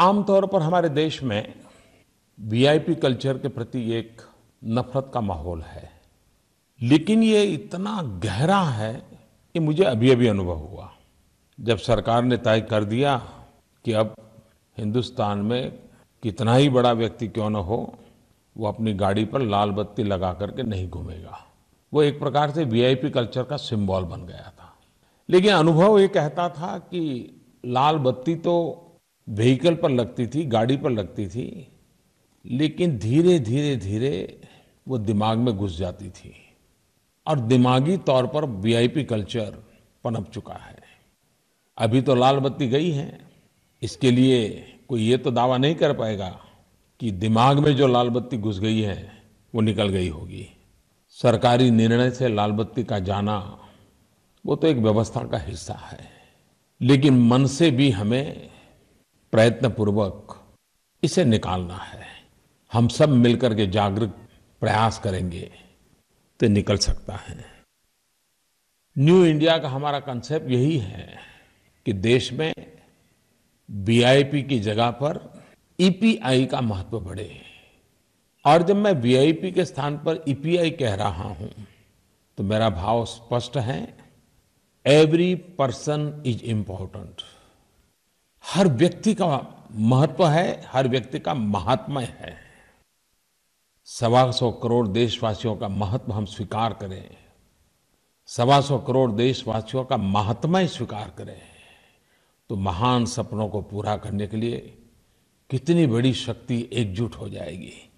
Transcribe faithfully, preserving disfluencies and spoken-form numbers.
आमतौर पर हमारे देश में वीआईपी कल्चर के प्रति एक नफरत का माहौल है, लेकिन ये इतना गहरा है कि मुझे अभी अभी अनुभव हुआ जब सरकार ने तय कर दिया कि अब हिंदुस्तान में कितना ही बड़ा व्यक्ति क्यों न हो वो अपनी गाड़ी पर लाल बत्ती लगा करके नहीं घूमेगा। वो एक प्रकार से वीआईपी कल्चर का सिंबल बन गया था। लेकिन अनुभव ये कहता था कि लाल बत्ती तो व्हीकल पर लगती थी, गाड़ी पर लगती थी, लेकिन धीरे धीरे धीरे वो दिमाग में घुस जाती थी और दिमागी तौर पर वीआईपी कल्चर पनप चुका है। अभी तो लाल बत्ती गई है, इसके लिए कोई ये तो दावा नहीं कर पाएगा कि दिमाग में जो लाल बत्ती घुस गई है वो निकल गई होगी। सरकारी निर्णय से लाल बत्ती का जाना वो तो एक व्यवस्था का हिस्सा है, लेकिन मन से भी हमें प्रयत्नपूर्वक इसे निकालना है। हम सब मिलकर के जागरूक प्रयास करेंगे तो निकल सकता है। न्यू इंडिया का हमारा कंसेप्ट यही है कि देश में वीआईपी की जगह पर ईपीआई का महत्व बढ़े। और जब मैं वीआईपी के स्थान पर ईपीआई कह रहा हूं तो मेरा भाव स्पष्ट है, एवरी पर्सन इज इम्पोर्टेंट। हर व्यक्ति का महत्व है, हर व्यक्ति का महात्मा है। सवा सौ करोड़ देशवासियों का महत्व हम स्वीकार करें, सवा सौ करोड़ देशवासियों का महात्मा स्वीकार करें, तो महान सपनों को पूरा करने के लिए कितनी बड़ी शक्ति एकजुट हो जाएगी।